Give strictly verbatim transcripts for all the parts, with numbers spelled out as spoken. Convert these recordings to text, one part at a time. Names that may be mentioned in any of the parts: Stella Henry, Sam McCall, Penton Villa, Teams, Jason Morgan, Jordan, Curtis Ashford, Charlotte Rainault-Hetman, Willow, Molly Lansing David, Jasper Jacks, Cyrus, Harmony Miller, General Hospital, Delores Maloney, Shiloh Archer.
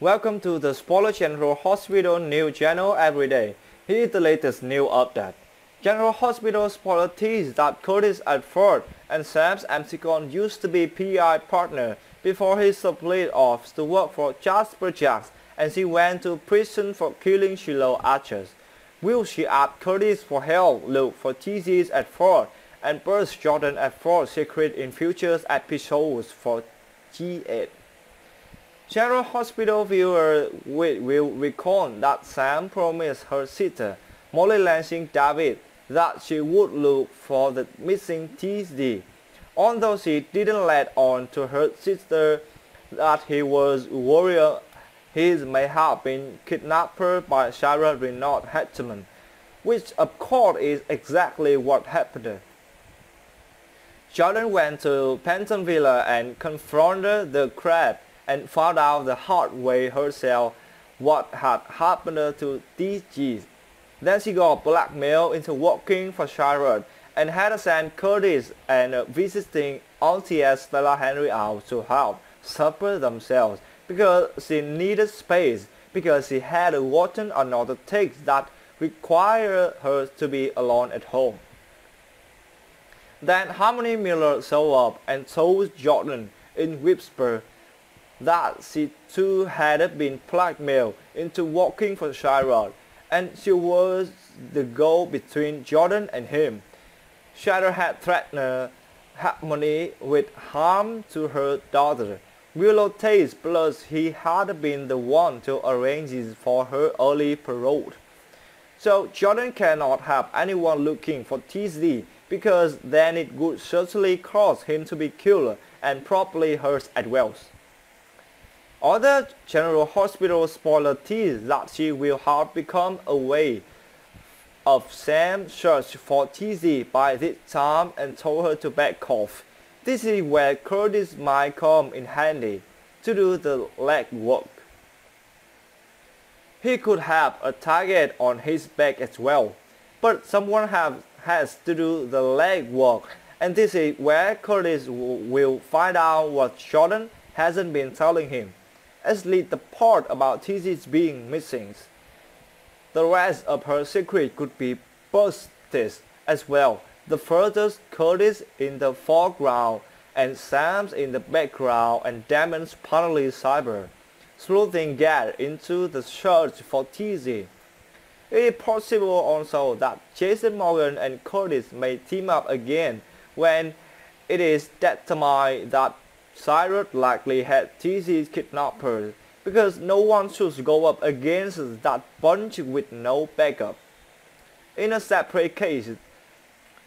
Welcome to the Spoiler General Hospital News Channel every day. Here is the latest news update. General Hospital spoiler teased that Curtis Ashford and Sam McCall used to be P I partner before he split off to work for Jasper Jacks and she went to prison for killing Shiloh Archer. Will she ask Curtis for help look for T Z's Ashford and burst Jordan Ashford's secret in future episodes for G eight? General Hospital viewer will recall that Sam promised her sister, Molly Lansing David, that she would look for the missing T Z, although she didn't let on to her sister that he was worried he may have been kidnapped by Charlotte Rainault-Hetman, which of course is exactly what happened. Jordan went to Penton Villa and confronted the crab and found out the hard way herself what had happened to T G. Then she got blackmailed into working for Charlotte and had to send Curtis and visiting aunties Stella Henry out to help support themselves because she needed space because she had gotten another text that required her to be alone at home. Then Harmony Miller showed up and told Jordan in whisper that she too had been blackmailed into working for Charlotte, and she was the goal between Jordan and him. Charlotte had threatened Harmony with harm to her daughter. Willow takes plus he had been the one to arrange for her early parole. So Jordan cannot have anyone looking for T Z because then it would certainly cause him to be killed and probably hers as well. Other General Hospital spoiler teased that she will have become aware of Sam's search for T Z by this time and told her to back off. This is where Curtis might come in handy to do the legwork. He could have a target on his back as well, but someone have, has to do the legwork, and this is where Curtis will find out what Jordan hasn't been telling him. As lead the part about T Z's being missing. The rest of her secret could be busted as well. The furthest Curtis in the foreground and Sam's in the background and Damon's partly cyber, sleuthing get into the search for T Z. It is possible also that Jason Morgan and Curtis may team up again when it is determined that Cyrus likely had T Z's kidnappers because no one should go up against that bunch with no backup. In a separate case,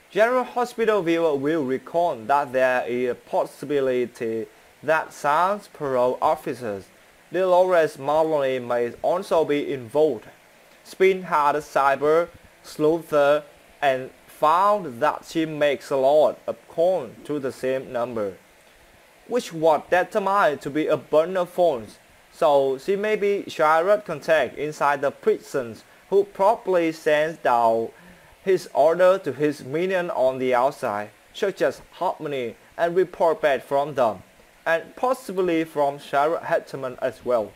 General Hospital viewer will recall that there is a possibility that Sam's parole officers, Delores Maloney, may also be involved. Spin had a cyber, sleuther, and found that she makes a lot of coin to the same number, which was determined to be a burner phone, so she may be Charlotte's contact inside the prisons who probably sends down his order to his minion on the outside, such as Harmony, and report back from them, and possibly from Charlotte Hetman as well.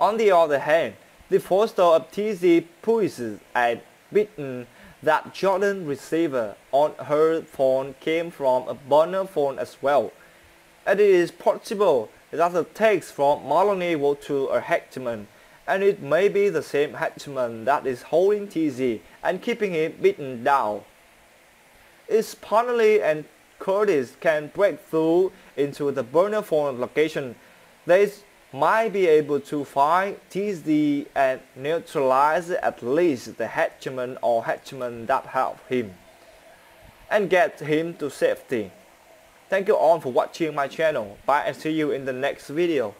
On the other hand, the foster of T Z pushes and beaten that Jordan receiver on her phone came from a burner phone as well, and it is possible that the text from Maloney was to a Hetman, and it may be the same Hetman that is holding T Z and keeping him beaten down. If Parnelly and Curtis can break through into the burner phone location, they might be able to find T Z and neutralize at least the Hetman or Hetman that helped him and get him to safety. Thank you all for watching my channel. Bye and see you in the next video.